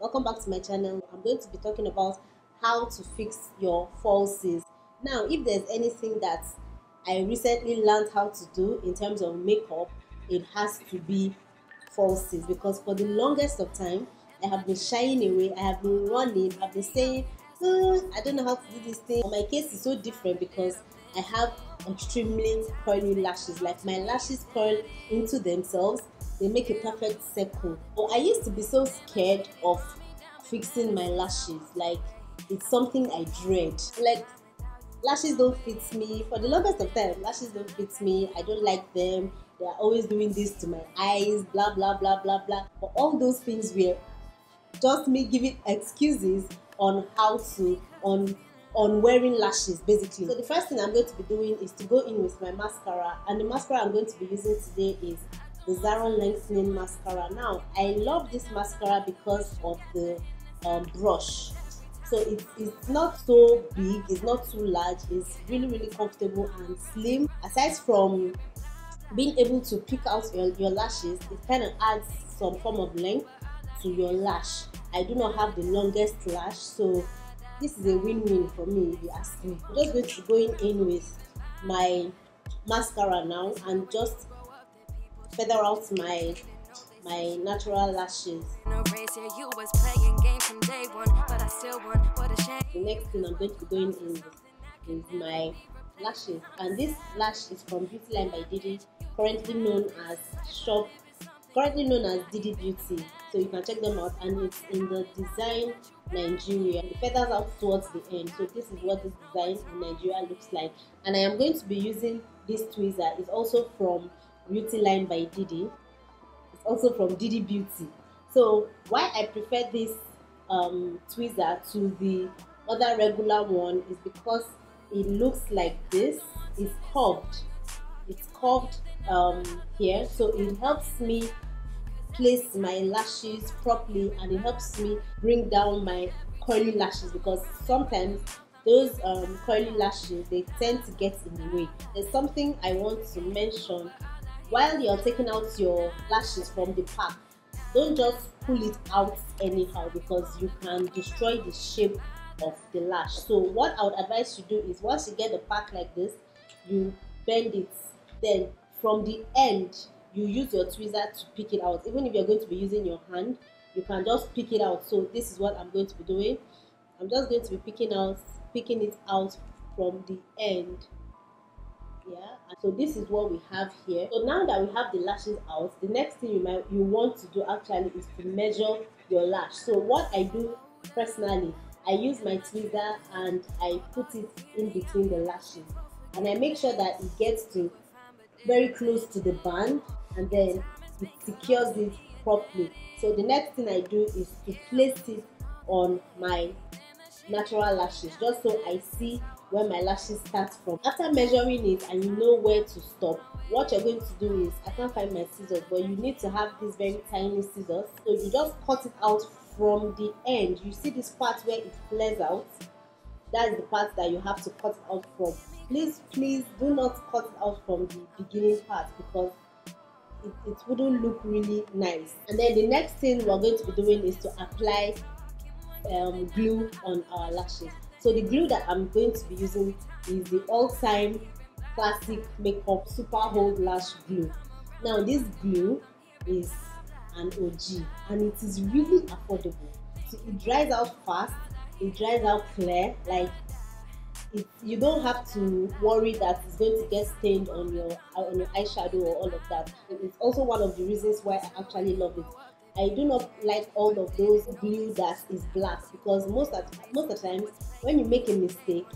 Welcome back to my channel. I'm going to be talking about how to fix your falsies. Now, if there's anything that I recently learned how to do in terms of makeup, it has to be falsies, because for the longest of time I have been shying away, I have been running, I've been saying, I don't know how to do this thing. My case is so different because I have extremely curly lashes. Like, my lashes curl into themselves, they make a perfect circle. But I used to be so scared of fixing my lashes, like it's something I dread. Like, lashes don't fit me. For the longest of time, lashes don't fit me, I don't like them, they are always doing this to my eyes, blah blah blah blah blah. But all those things were just me giving excuses on how to on wearing lashes, basically. So the first thing I'm going to be doing is to go in with my mascara, and the mascara I'm going to be using today is the Zaron lengthening mascara. Now, I love this mascara because of the brush. So it's not so big, it's not too large, it's really comfortable and slim. Aside from being able to pick out your lashes, it kind of adds some form of length to your lash. I do not have the longest lash, so this is a win-win for me, if you ask me. I'm just going to go in with my mascara now and just feather out my natural lashes. The next thing I'm going to be going in is my lashes, and this lash is from Beauty Line by Didi, currently known as Didi Beauty, so you can check them out, and it's in the Design Nigeria. It feathers out towards the end, so this is what the Design in Nigeria looks like. And I am going to be using this tweezer. It's also from Beauty Line by Didi. It's also from Didi Beauty. So why I prefer this tweezer to the other regular one is because it looks like this. It's curved. It's curved here, so it helps me place my lashes properly, and it helps me bring down my curly lashes, because sometimes those curly lashes, they tend to get in the way. There's something I want to mention. While you're taking out your lashes from the pack, don't just pull it out anyhow, because you can destroy the shape of the lash. So what I would advise you do is, once you get the pack like this, you bend it, then from the end you use your tweezer to pick it out. Even if you're going to be using your hand, you can just pick it out. So this is what I'm going to be doing. I'm just going to be picking it out from the end. Yeah, so this is what we have here. So now that we have the lashes out, the next thing you want to do actually is to measure your lash. So what I do personally, I use my tweezer and I put it in between the lashes, and I make sure that it gets to very close to the band, and then it secures it properly. So the next thing I do is to place it on my natural lashes, just so I see where my lashes start from. After measuring it and you know where to stop, what you're going to do is, I can't find my scissors, but you need to have these very tiny scissors. So you just cut it out from the end. You see this part where it flares out? That is the part that you have to cut it out from. Please do not cut it out from the beginning part, because it wouldn't look really nice. And then the next thing we're going to be doing is to apply glue on our lashes. So the glue that I'm going to be using is the All-Time Classic Makeup Super Hold Lash Glue. Now, this glue is an OG, and it is really affordable. So it dries out fast, it dries out clear. Like, you don't have to worry that it's going to get stained on your eyeshadow or all of that. It's also one of the reasons why I actually love it. I do not like all of those glue that is black, because most of the times when you make a mistake,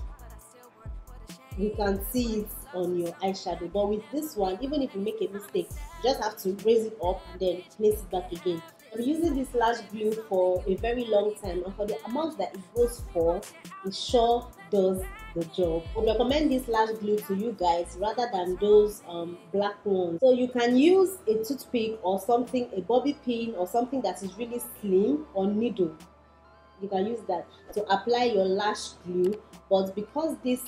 you can see it on your eyeshadow. But with this one, even if you make a mistake, you just have to raise it up and then place it back again. I'm using this lash glue for a very long time, and for the amount that it goes for, it sure does the job. I would recommend this lash glue to you guys rather than those black ones. So you can use a toothpick or something, a bobby pin or something that is really slim, or needle. You can use that to apply your lash glue. But because this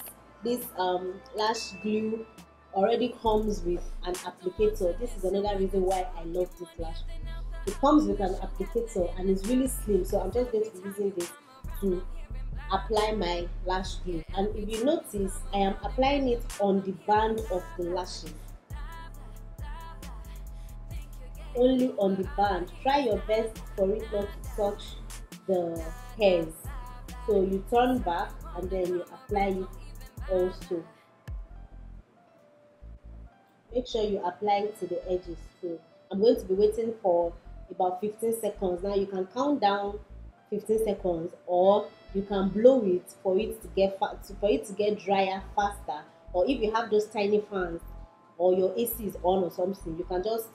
lash glue already comes with an applicator, this is another reason why I love this lash glue. It comes with an applicator and it's really slim, so I'm just going to be using this to apply my lash glue. And if you notice, I am applying it on the band of the lashes, only on the band. Try your best for it not to touch the hairs. So you turn back and then you apply it also. Make sure you apply it to the edges too. I'm going to be waiting for about 15 seconds. Now you can count down 15 seconds, or you can blow it for it to get drier faster. Or if you have those tiny fans, or your AC is on or something, you can just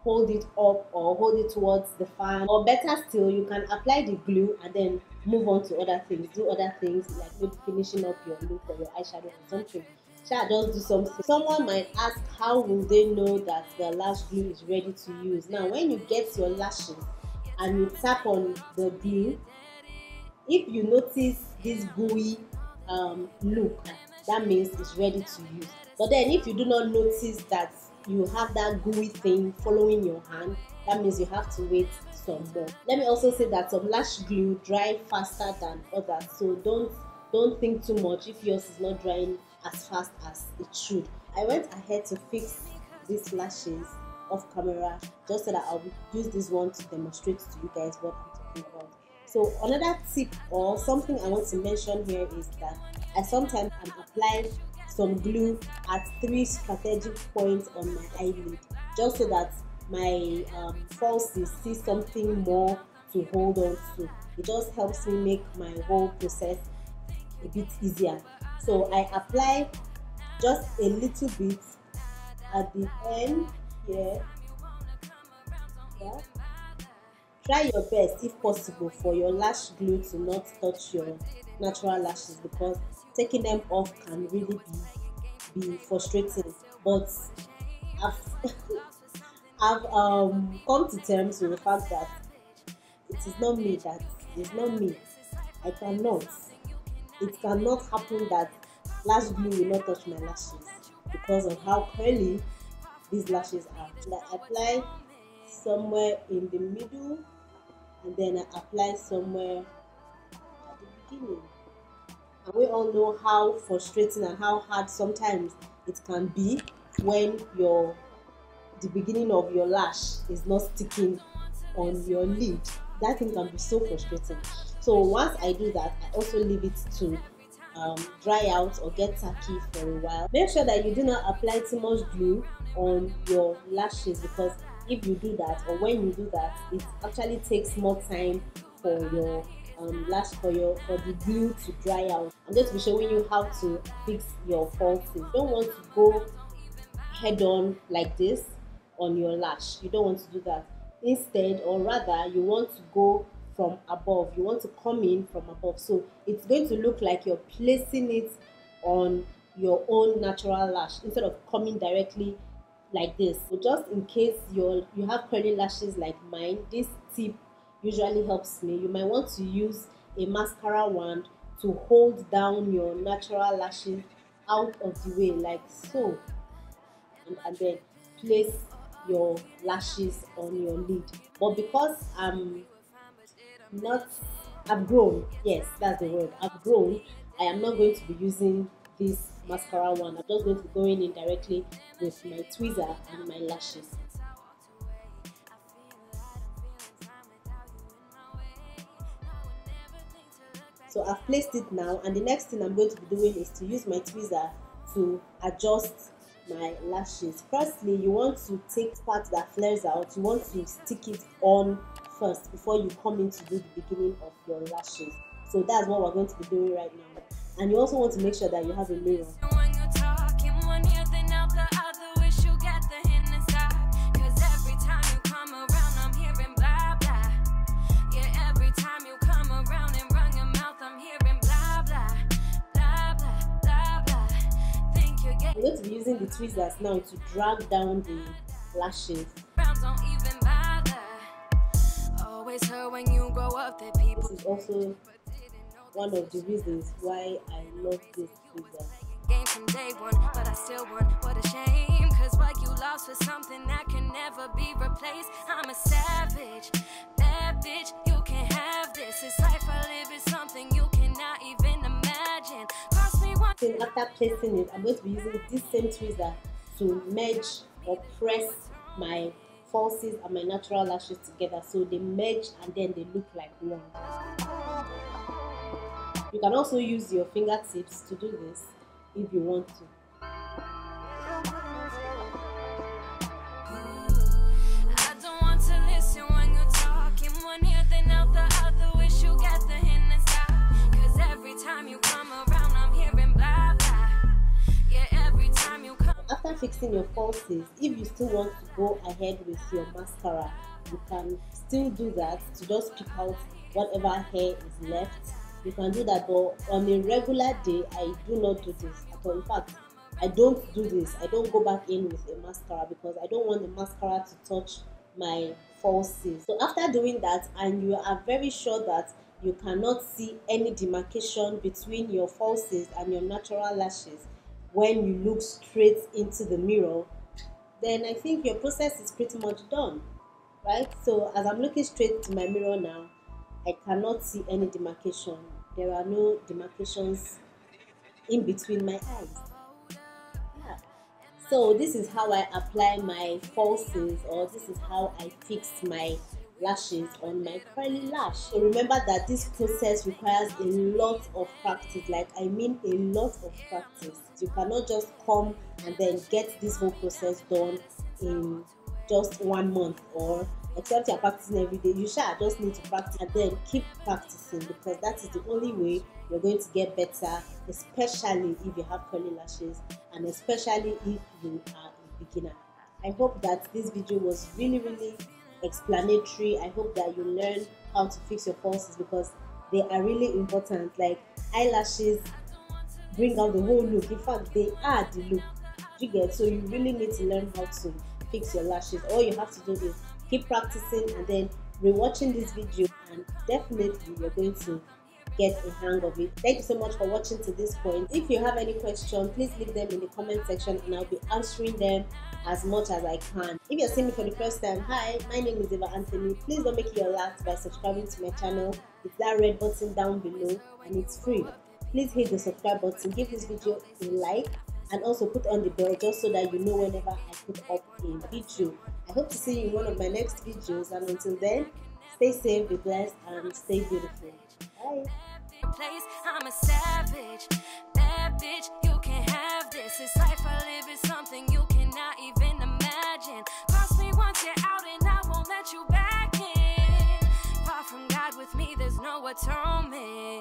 hold it up or hold it towards the fan. Or better still, you can apply the glue and then move on to other things. Do other things like maybe finishing up your look or your eyeshadow or something. Just do something. Someone might ask, how will they know that the lash glue is ready to use? Now, when you get your lashes and you tap on the glue, if you notice this gooey look, that means it's ready to use. But then if you do not notice that you have that gooey thing following your hand, that means you have to wait some more. Let me also say that some lash glue dry faster than others, so don't think too much if yours is not drying as fast as it should. I went ahead to fix these lashes off camera just so that I'll use this one to demonstrate to you guys what I'm talking about. So another tip or something I want to mention here is that I sometimes am applying some glue at 3 strategic points on my eyelid, just so that my falsies see something more to hold on to. It just helps me make my whole process a bit easier. So I apply just a little bit at the end here. Yeah. Try your best if possible for your lash glue to not touch your natural lashes, because taking them off can really be frustrating. But I've come to terms with the fact that it is not me. It cannot happen that lash glue will not touch my lashes because of how curly these lashes are. So I apply somewhere in the middle, and then I apply somewhere at the beginning. And we all know how frustrating and how hard sometimes it can be when the beginning of your lash is not sticking on your lid. That thing can be so frustrating. So once I do that, I also leave it to dry out or get tacky for a while. Make sure that you do not apply too much glue on your lashes, because if you do that, or when you do that, it actually takes more time for your the glue to dry out. I'm going to be showing you how to fix your falsies. You don't want to go head on like this on your lash. You don't want to do that. Instead, or rather, you want to go from above. You want to come in from above, so it's going to look like you're placing it on your own natural lash instead of coming directly like this. So just in case you have curly lashes like mine, this tip usually helps me. You might want to use a mascara wand to hold down your natural lashes out of the way like so, and then place your lashes on your lid. But because I've grown, yes, that's the word, I've grown, I am not going to be using this mascara wand. I'm just going to be going in directly with my tweezer and my lashes. So I've placed it now, and the next thing I'm going to be doing is to use my tweezer to adjust my lashes. Firstly, you want to take part that flares out. You want to stick it on first before you come in to do the beginning of your lashes. So that's what we're going to be doing right now. And you also want to make sure that you have a mirror. I'm going to be using the tweezers now to drag down the lashes. This is also one of the reasons why I love this tweezer. Game from day one, but I still want, what a shame, cause what you lost was something that can never never be replaced. I'm a savage, bad bitch, you can't have this. It's life I live is something you cannot even imagine. Cross me once. After placing it, I'm going to be using this same tweezer to merge or press my falsies and my natural lashes together so they merge and then they look like one. You can also use your fingertips to do this if you want to. After fixing your falsies, if you still want to go ahead with your mascara, you can still do that to just pick out whatever hair is left. You can do that, but on a regular day, I do not do this at all. In fact, I don't do this. I don't go back in with a mascara because I don't want the mascara to touch my falsies. So after doing that, and you are very sure that you cannot see any demarcation between your falsies and your natural lashes when you look straight into the mirror, then I think your process is pretty much done, right? So as I'm looking straight to my mirror now, I cannot see any demarcation. There are no demarcations in between my eyes. Yeah. So this is how I apply my falsies, or this is how I fix my lashes on my curly lash. So remember that this process requires a lot of practice, like I mean a lot of practice. You cannot just come and then get this whole process done in just 1 month, or except you're practicing every day. You shall just need to practice and then keep practicing, because that is the only way you're going to get better, especially if you have curly lashes and especially if you are a beginner. I hope that this video was really explanatory. I hope that you learn how to fix your falsies because they are really important. Like eyelashes bring out the whole look. In fact, they are the look. You get, so you really need to learn how to fix your lashes. All you have to do is keep practicing and then rewatching this video, and definitely you're going to get a hang of it. Thank you so much for watching to this point. If you have any questions, please leave them in the comment section and I'll be answering them as much as I can. If you're seeing me for the first time, hi, my name is Ava Anthony. Please don't make it your last by subscribing to my channel. It's that red button down below and it's free. Please hit the subscribe button, give this video a like, and also put on the bell just so that you know whenever I put up a video. I hope to see you in one of my next videos, and until then, stay safe, be blessed, and stay beautiful. Bye. I'm a savage, bad bitch, you can't have this. It's life I live is something you cannot even imagine. Cross me once you're out and I won't let you back in. Far from God with me, there's no atonement.